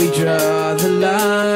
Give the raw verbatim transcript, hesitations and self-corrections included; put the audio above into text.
we draw the line.